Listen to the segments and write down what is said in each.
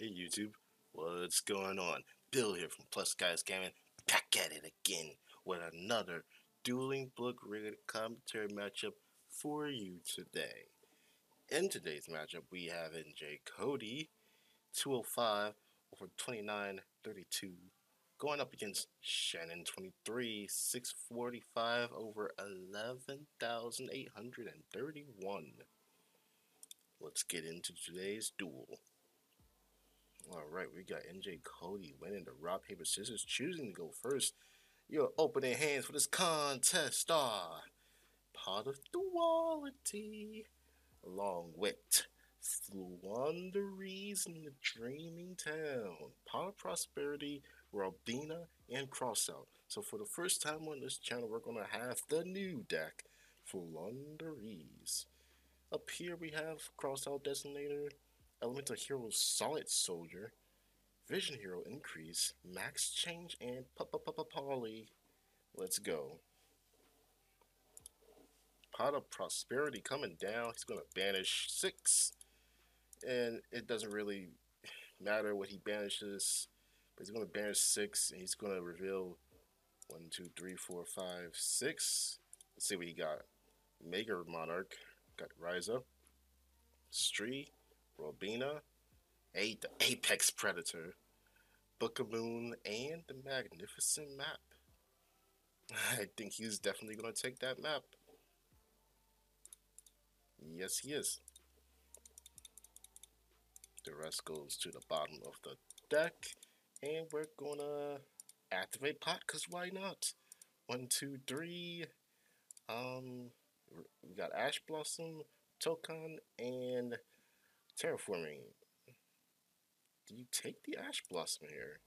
Hey YouTube, what's going on? Bill here from Plus Guyz Gaming, back at it again with another Dueling Book rated commentary matchup for you today. In today's matchup, we have NJ Cody, 205 over 2932, going up against Shannon, 23, 645 over 11,831. Let's get into today's duel. Alright, we got NJ Cody winning the rock, paper, scissors, choosing to go first. You're opening hands for this contest star, Pot of Duality, along with Floowandereeze in the Dreaming Town, Pot of Prosperity, Robina, and Crossout. So for the first time on this channel, we're going to have the new deck, Floowandereeze. Up here we have Crossout Designator, Elemental Hero Solid Soldier, Vision Hero Increase, Max Change, and Pupupupupoly. Let's go. Pot of Prosperity coming down. He's going to banish 6. And it doesn't really matter what he banishes. But he's going to banish 6. And he's going to reveal 1, 2, 3, 4, 5, 6. Let's see what he got. Mega Monarch. Got Ryza. Stree. Robina, the Apex Predator, Book of Moon, and the Magnificent Map. I think he's definitely going to take that map. Yes, he is. The rest goes to the bottom of the deck. And we're going to activate pot, because why not? 1, 2, 3. We got Ash Blossom, Tokan, and Terraforming. Do you take the Ash Blossom here?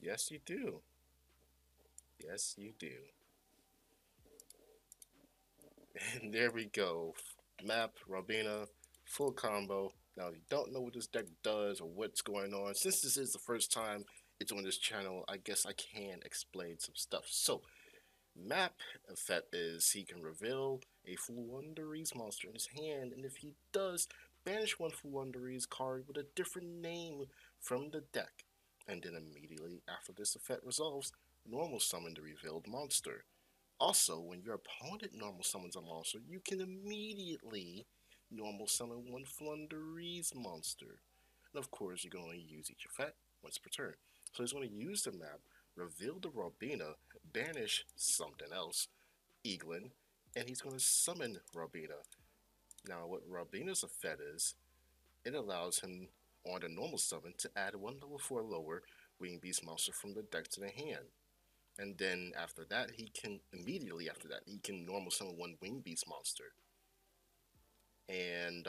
Yes, you do. Yes, you do. And there we go. Map, Robina, full combo. Now, if you don't know what this deck does or what's going on, since this is the first time it's on this channel, I guess I can explain some stuff. So, map effect is he can reveal a Floowandereeze monster in his hand, and if he does, banish one Floowandereeze card with a different name from the deck, and then immediately after this effect resolves, normal summon the revealed monster. Also, when your opponent normal summons a monster, you can immediately normal summon one Floowandereeze monster. And of course, you're going to use each effect once per turn. So he's going to use the map, reveal the Robina, banish something else, Eglen, and he's going to summon Robina. Now, what Robina's effect is, it allows him on the normal summon to add one level 4 lower winged beast monster from the deck to the hand. And then after that, he can, immediately after that, he can normal summon one winged beast monster. And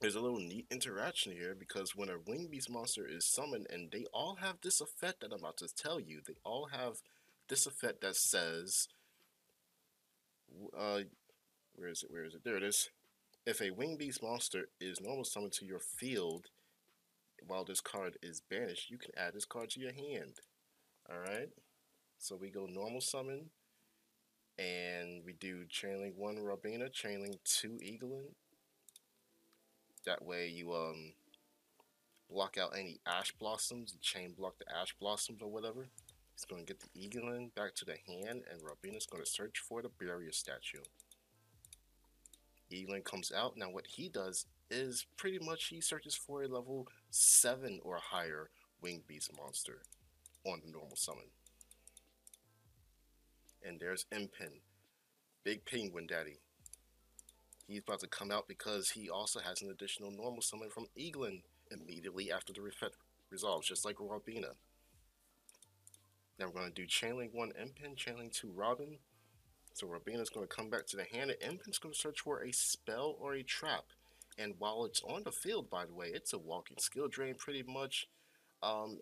there's a little neat interaction here, because when a winged beast monster is summoned, and they all have this effect that I'm about to tell you, they all have this effect that says, where is it? There it is. If a winged beast monster is normal summoned to your field while this card is banished, you can add this card to your hand. Alright, so we go normal summon, and we do chainlink 1 Robina, chainlink 2 Eagleon. That way you block out any Ash Blossoms, you chain block the Ash Blossoms or whatever. It's going to get the Eagleon back to the hand, and Robina's going to search for the Barrier Statue. Eagleon comes out. Now what he does is pretty much he searches for a level 7 or higher winged beast monster on the normal summon. And there's Empen, Big Penguin Daddy. He's about to come out because he also has an additional normal summon from Eagleon immediately after the effect resolves, just like Robina. Now we're going to do chainlink 1 Empen, chainlink 2 Robin. So Robina's going to come back to the hand, and Empen's going to search for a spell or a trap. And while it's on the field, by the way, it's a walking skill drain pretty much.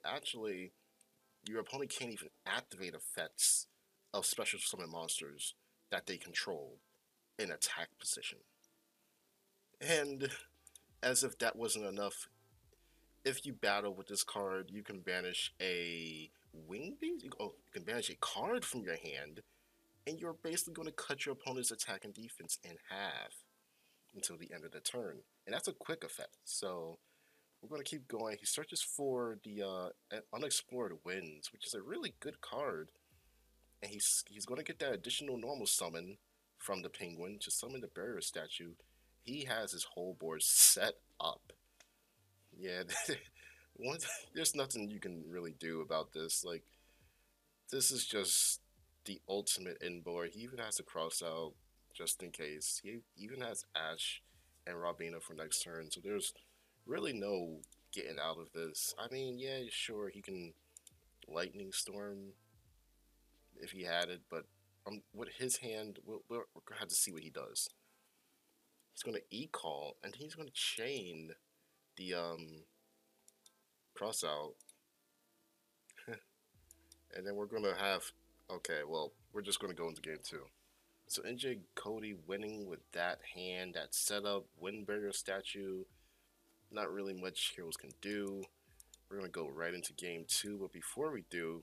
Actually, your opponent can't even activate effects of special summon monsters that they control in attack position. And as if that wasn't enough, if you battle with this card, you can banish a winged beast? Oh, you can banish a card from your hand, and you're basically going to cut your opponent's attack and defense in half. until the end of the turn. And that's a quick effect, so we're going to keep going. He searches for the Unexplored Winds, which is a really good card. And he's going to get that additional normal summon from the Penguin to summon the Barrier Statue. He has his whole board set up. Yeah, there's nothing you can really do about this. Like, this is just the ultimate in board. He even has to cross out just in case. He even has Ash and Robina for next turn, so there's really no getting out of this. I mean, yeah, sure, he can Lightning Storm if he had it, but with his hand, we're going to have to see what he does. He's going to E-Call, and he's going to chain the Crossout. And then we're going to have... Okay, well, we're just going to go into game two. So NJ Cody winning with that hand, that setup, Wind Barrier Statue. Not really much Heroes can do. We're going to go right into game two, but before we do,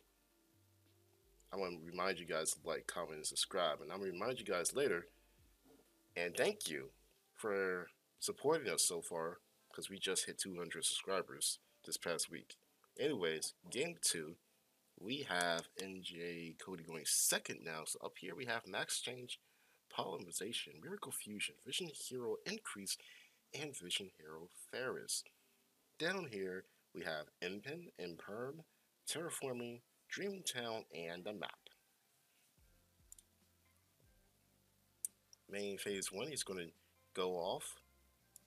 I want to remind you guys to like, comment, and subscribe. And I'm going to remind you guys later. And thank you for supporting us so far, because we just hit 200 subscribers this past week. Anyways, game two, we have NJ Cody going second now. So up here we have Max Change, Polymerization, Miracle Fusion, Vision Hero Increase, and Vision Hero Ferris. Down here we have Empen, Imperm, Terraforming, Dreaming Town, and the map. Main phase one, he's going to go off,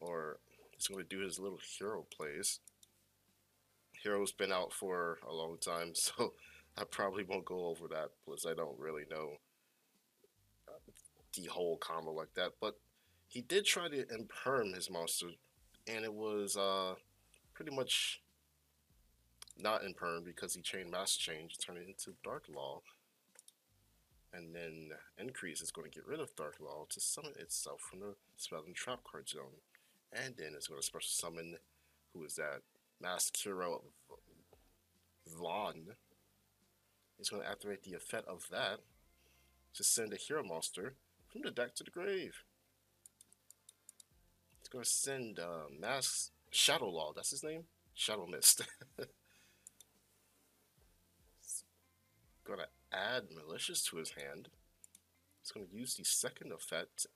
or he's going to do his little hero plays. Hero's been out for a long time, so I probably won't go over that, plus I don't really know the whole combo like that, but he did try to Imperm his monster, and it was pretty much not Imperm because he chained Mass Change, turned it into Dark Law, and then Increase is going to get rid of Dark Law to summon itself from the Spell and Trap card zone, and then it's going to special summon, who is that, Masked Hero Vaughn. It's going to activate the effect of that to send a hero monster from the deck to the grave. It's going to send Shadow Law, that's his name? Shadow Mist. Gonna add Malicious to his hand. It's gonna use the second effect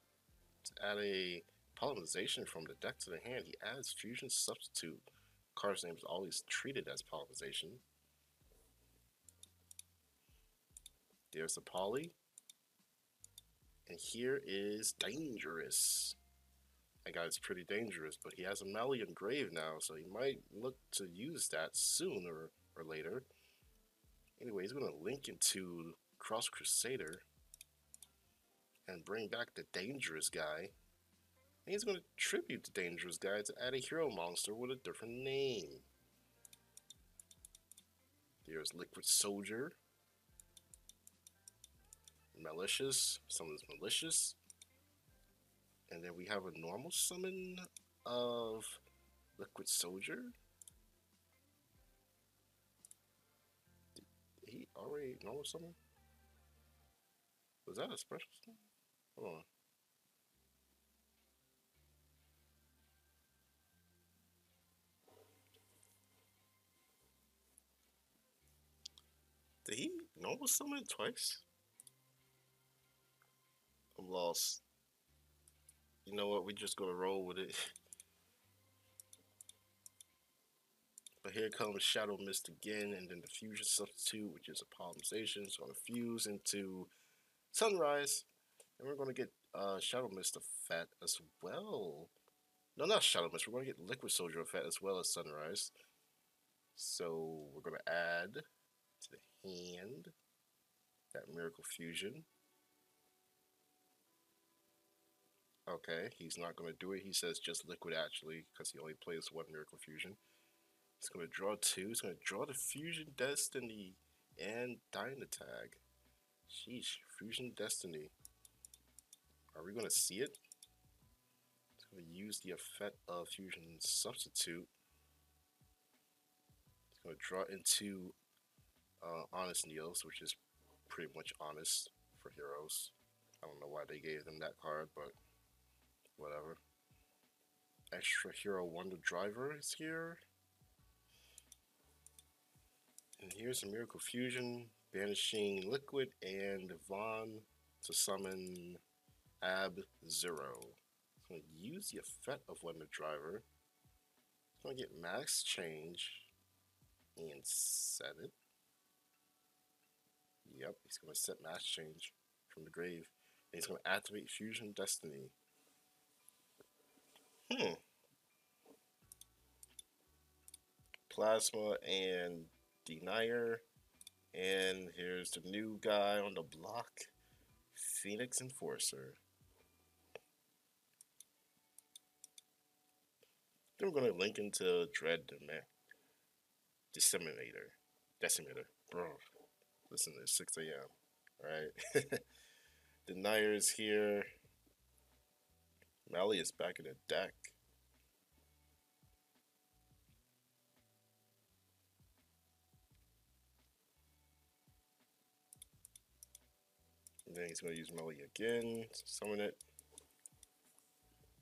to add a Polymerization from the deck to the hand. He adds Fusion Substitute. Card's name is always treated as Polymerization. There's the Poly. And here is Dangerous. That guy's pretty dangerous, but he has a Malian Grave now, so he might look to use that sooner or later. Anyway, he's going to link into Cross Crusader and bring back the Dangerous guy. And he's going to tribute the Dangerous guy to add a hero monster with a different name. There's Liquid Soldier. Malicious. Summons Malicious. And then we have a normal summon of Liquid Soldier. Already normal summon? Was that a special summon? Hold on. Did he normal summon twice? I'm lost. You know what? We're just gonna roll with it. But here comes Shadow Mist again, and then the Fusion Substitute, which is a Polymerization. It's going to fuse into Sunrise, and we're going to get Shadow Mist effect as well. No, not Shadow Mist. We're going to get Liquid Soldier effect as well as Sunrise. So we're going to add to the hand that Miracle Fusion. Okay, he's not going to do it. He says just Liquid, actually, because he only plays one Miracle Fusion. It's going to draw two. It's going to draw the Fusion Destiny and Dynatag. Sheesh, Fusion Destiny. Are we going to see it? It's going to use the effect of Fusion Substitute. It's going to draw into Honest Neos, which is pretty much honest for heroes. I don't know why they gave them that card, but whatever. Extra Hero Wonder Driver is here. And here's a Miracle Fusion, banishing Liquid and Vaughn to summon Ab-Zero. It's going to use the effect of Wonder Driver. It's going to get max change and set it. Yep, he's going to set max change from the grave. And he's going to activate Fusion Destiny. Plasma and Denier. And here's the new guy on the block, Phoenix Enforcer. Then we're going to link into Dread Decimator. Bro, listen, it's 6 a.m. Alright. Denier is here. Mally is back in the deck. And then he's going to use Mally again, summon it.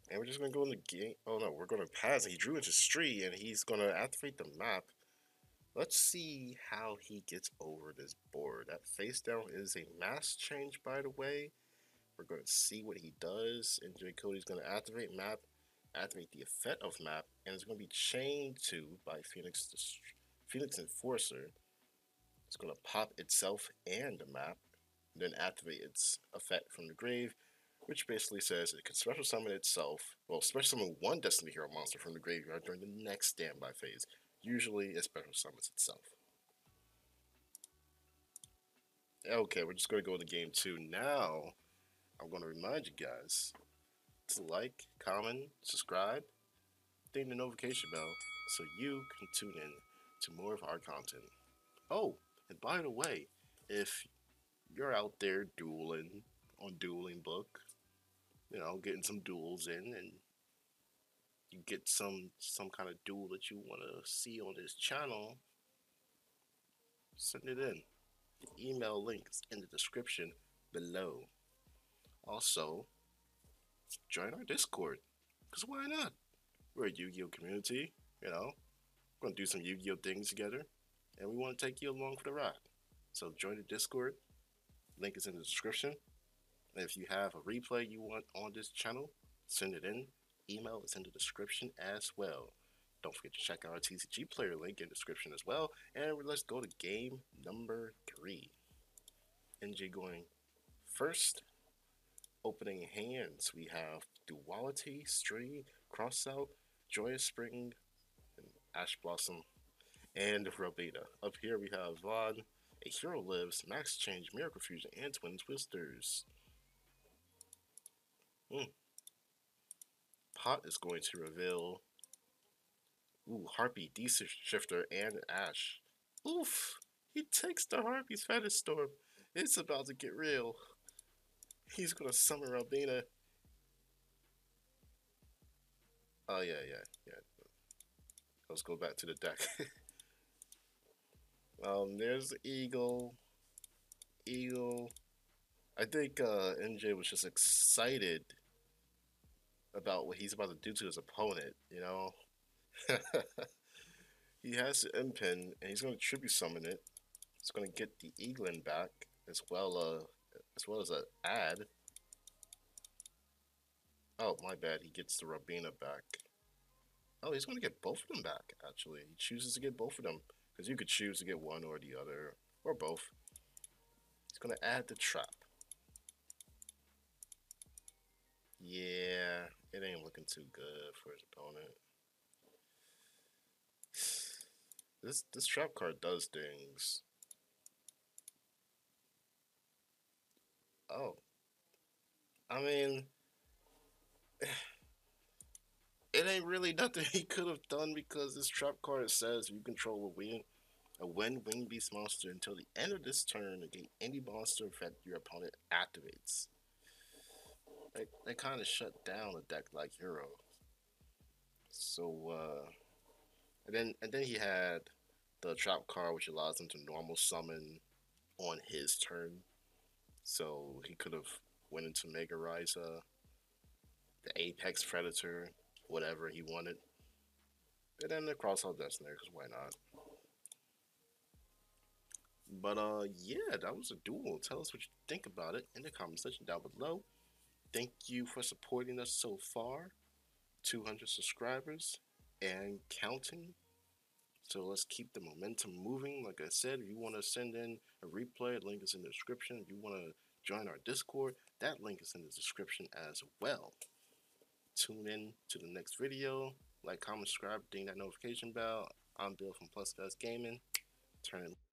And we're just going to go in the game. Oh no, we're going to pass. He drew into Street and he's going to activate the map. Let's see how he gets over this board. That face down is a mass change, by the way. We're going to see what he does. And NJ Cody's going to activate map, activate the effect of map, and it's going to be chained to by Phoenix Enforcer. It's going to pop itself and the map, and then activate its effect from the grave, which basically says it can special summon itself, well, special summon one Destiny Hero monster from the graveyard during the next standby phase. Usually it special summons itself. Okay, we're just going to go into game two now. I'm going to remind you guys to like, comment, subscribe, ding the notification bell so you can tune in to more of our content. Oh, and by the way, if you're out there dueling on Dueling Book, you know, getting some duels in, and you get some kind of duel that you want to see on this channel, send it in. The email link is in the description below. Also, join our Discord, because why not? We're a Yu-Gi-Oh! Community, you know, we're going to do some Yu-Gi-Oh! Things together, and we want to take you along for the ride. So join the Discord, link is in the description, and if you have a replay you want on this channel, send it in, email is in the description as well. Don't forget to check out our TCG player link in the description as well, and let's go to game number 3. NJ going first. Opening hands, we have Duality, Stream, Crossout, Joyous Spring, and Ash Blossom, and Robeta. Up here we have Vaughn, A Hero Lives, Max Change, Miracle Fusion, and Twin Twisters. Pot is going to reveal, Harpy, DC Shifter, and Ash. Oof! He takes the Harpy's Fetish Storm. It's about to get real. He's gonna summon Robina. Oh yeah. Let's go back to the deck. There's the Eagle. I think NJ was just excited about what he's about to do to his opponent. You know, he has the Empen, and he's gonna tribute summon it. He's gonna get the Eglen back as well. As well as an ad. Oh, my bad. He gets the Robina back. Oh, he's going to get both of them back, actually. He chooses to get both of them. Because you could choose to get one or the other. Or both. He's going to add the trap. Yeah. It ain't looking too good for his opponent. This trap card does things. Oh, I mean, it ain't really nothing he could have done because this trap card says you control a win beast monster until the end of this turn against any monster that your opponent activates. They kind of shut down a deck like Hero. So, and then he had the trap card which allows him to normal summon on his turn. So he could have went into Mega Monarch, the Apex Predator, whatever he wanted. And then the Crossout Designator, because why not? But yeah, that was a duel. Tell us what you think about it in the comment section down below. Thank you for supporting us so far. 200 subscribers and counting. So let's keep the momentum moving. Like I said, if you want to send in a replay, the link is in the description. If you want to join our Discord, that link is in the description as well. Tune in to the next video. Like, comment, subscribe, ding that notification bell. I'm Bill from Plus Guyz Gaming. Turn it